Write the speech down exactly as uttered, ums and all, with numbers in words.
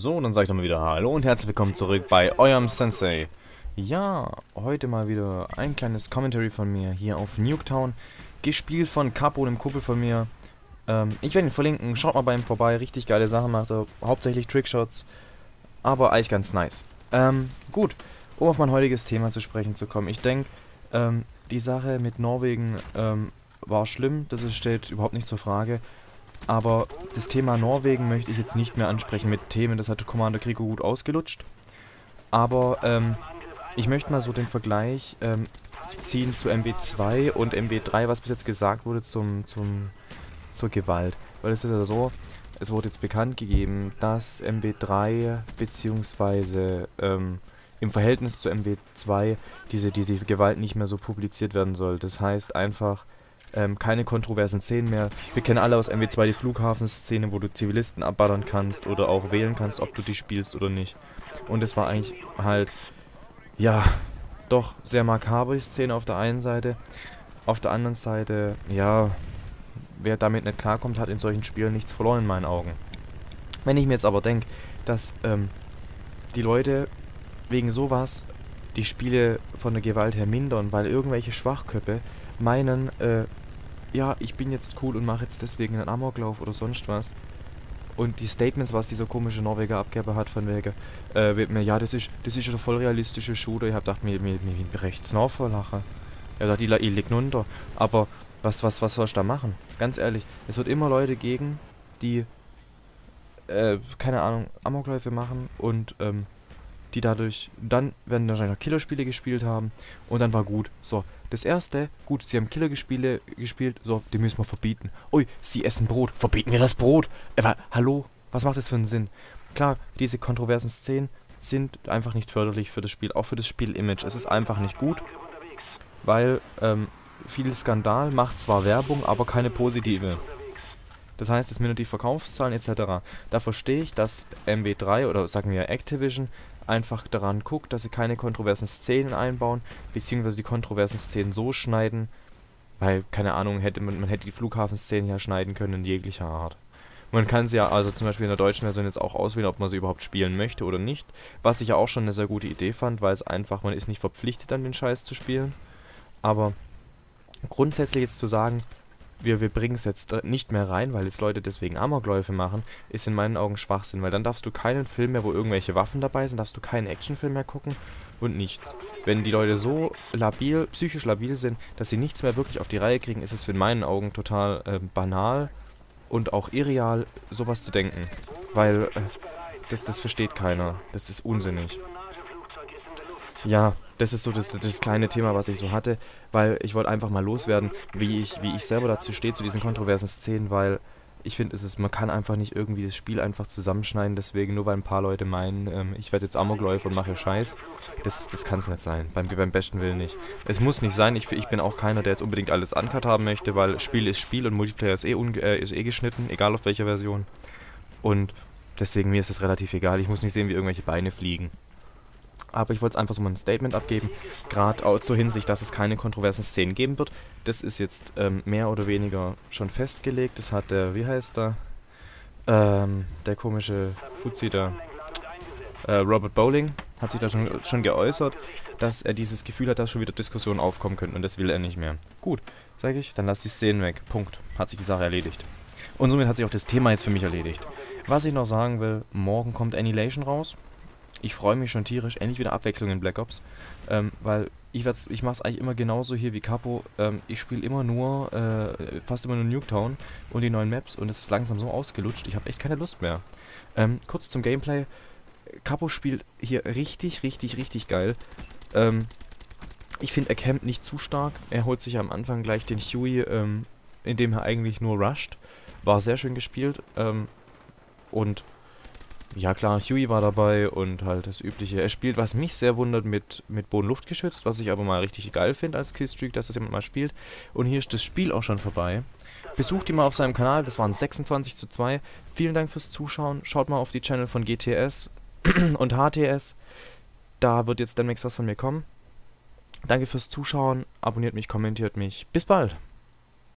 So, dann sage ich doch mal wieder hallo und herzlich willkommen zurück bei eurem Sensei. Ja, heute mal wieder ein kleines Commentary von mir hier auf Nuketown, gespielt von Capo, dem Kumpel von mir. Ähm, ich werde ihn verlinken, schaut mal bei ihm vorbei, richtig geile Sachen macht er, hauptsächlich Trickshots, aber eigentlich ganz nice. Ähm, gut, um auf mein heutiges Thema zu sprechen zu kommen, ich denke, ähm, die Sache mit Norwegen ähm, war schlimm, das ist, steht überhaupt nicht zur Frage. Aber das Thema Norwegen möchte ich jetzt nicht mehr ansprechen mit Themen, das hat Commander Krieger gut ausgelutscht. Aber ähm, ich möchte mal so den Vergleich ähm, ziehen zu M W zwei und M W drei, was bis jetzt gesagt wurde zum, zum, zur Gewalt. Weil es ist ja so, es wurde jetzt bekannt gegeben, dass M W drei bzw. Ähm, im Verhältnis zu M W zwei diese, diese Gewalt nicht mehr so publiziert werden soll. Das heißt einfach... Ähm, keine kontroversen Szenen mehr. Wir kennen alle aus M W zwei die Flughafenszene, wo du Zivilisten abballern kannst oder auch wählen kannst, ob du die spielst oder nicht. Und es war eigentlich halt, ja, doch sehr makaber die Szene auf der einen Seite. Auf der anderen Seite, ja, wer damit nicht klarkommt, hat in solchen Spielen nichts verloren in meinen Augen. Wenn ich mir jetzt aber denke, dass ähm, die Leute wegen sowas die Spiele von der Gewalt her mindern, weil irgendwelche Schwachköpfe meinen, äh, ja, ich bin jetzt cool und mache jetzt deswegen einen Amoklauf oder sonst was. Und die Statements, was dieser komische Norweger Abgeber hat von wegen, äh, wird mir, ja, das ist, das ist ein voll realistischer Shooter. Ich hab gedacht, mir, mir, mir rechts noch verlachen. Ich hab gedacht, ich lieg runter. Aber was, was, was sollst du da machen? Ganz ehrlich, es wird immer Leute gegen, die, äh, keine Ahnung, Amokläufe machen und, ähm, die dadurch, dann werden wahrscheinlich noch Killerspiele gespielt haben und dann war gut. So, das erste, gut, sie haben Killerspiele gespielt, so, die müssen wir verbieten. Ui, sie essen Brot, verbieten wir das Brot. Aber, hallo, was macht das für einen Sinn? Klar, diese kontroversen Szenen sind einfach nicht förderlich für das Spiel, auch für das Spielimage. Es ist einfach nicht gut, weil ähm, viel Skandal macht zwar Werbung, aber keine positive. Das heißt, es mindert die Verkaufszahlen et cetera. Da verstehe ich, dass M W drei oder sagen wir Activision einfach daran guckt, dass sie keine kontroversen Szenen einbauen, beziehungsweise die kontroversen Szenen so schneiden, weil, keine Ahnung, hätte man, man hätte die Flughafenszenen ja schneiden können in jeglicher Art. Man kann sie ja also zum Beispiel in der deutschen Version jetzt auch auswählen, ob man sie überhaupt spielen möchte oder nicht, was ich ja auch schon eine sehr gute Idee fand, weil es einfach, man ist nicht verpflichtet, an den Scheiß zu spielen, aber grundsätzlich jetzt zu sagen, wir, wir bringen es jetzt nicht mehr rein, weil jetzt Leute deswegen Amokläufe machen, ist in meinen Augen Schwachsinn, weil dann darfst du keinen Film mehr, wo irgendwelche Waffen dabei sind, darfst du keinen Actionfilm mehr gucken und nichts. Wenn die Leute so labil, psychisch labil sind, dass sie nichts mehr wirklich auf die Reihe kriegen, ist es in meinen Augen total äh, banal und auch irreal, sowas zu denken, weil äh, das, das versteht keiner, das ist unsinnig. Ja, das ist so das, das kleine Thema, was ich so hatte, weil ich wollte einfach mal loswerden, wie ich, wie ich selber dazu stehe, zu diesen kontroversen Szenen, weil ich finde, es ist, man kann einfach nicht irgendwie das Spiel einfach zusammenschneiden, deswegen nur weil ein paar Leute meinen, ähm, ich werde jetzt Amokläufer und mache Scheiß, das, das kann es nicht sein, beim, beim besten Willen nicht. Es muss nicht sein, ich, ich bin auch keiner, der jetzt unbedingt alles uncut haben möchte, weil Spiel ist Spiel und Multiplayer ist eh, unge äh, ist eh geschnitten, egal auf welcher Version. Und deswegen mir ist es relativ egal, ich muss nicht sehen, wie irgendwelche Beine fliegen. Aber ich wollte einfach so mal ein Statement abgeben, gerade auch zur Hinsicht, dass es keine kontroversen Szenen geben wird. Das ist jetzt ähm, mehr oder weniger schon festgelegt. Das hat der, wie heißt der, ähm, der komische Fuzzi da, äh, Robert Bowling, hat sich da schon, schon geäußert, dass er dieses Gefühl hat, dass schon wieder Diskussionen aufkommen könnten und das will er nicht mehr. Gut, sage ich, dann lass die Szenen weg. Punkt. Hat sich die Sache erledigt. Und somit hat sich auch das Thema jetzt für mich erledigt. Was ich noch sagen will, morgen kommt Annihilation raus. Ich freue mich schon tierisch, endlich wieder Abwechslung in Black Ops, ähm, weil ich, ich mache es eigentlich immer genauso hier wie Capo. Ähm, ich spiele immer nur, äh, fast immer nur Nuketown und die neuen Maps und es ist langsam so ausgelutscht, ich habe echt keine Lust mehr. Ähm, kurz zum Gameplay, Capo spielt hier richtig, richtig, richtig geil. Ähm, ich finde, er campt nicht zu stark, er holt sich am Anfang gleich den Huey, ähm, indem er eigentlich nur rusht. War sehr schön gespielt ähm, und... Ja klar, Huey war dabei und halt das übliche. Er spielt, was mich sehr wundert, mit, mit Boden-Luft geschützt, was ich aber mal richtig geil finde als Killstreak, dass das jemand mal spielt. Und hier ist das Spiel auch schon vorbei. Besucht ihn mal auf seinem Kanal, das waren sechsundzwanzig zu zwei. Vielen Dank fürs Zuschauen. Schaut mal auf die Channel von G T S und H T S. Da wird jetzt demnächst was von mir kommen. Danke fürs Zuschauen, abonniert mich, kommentiert mich. Bis bald!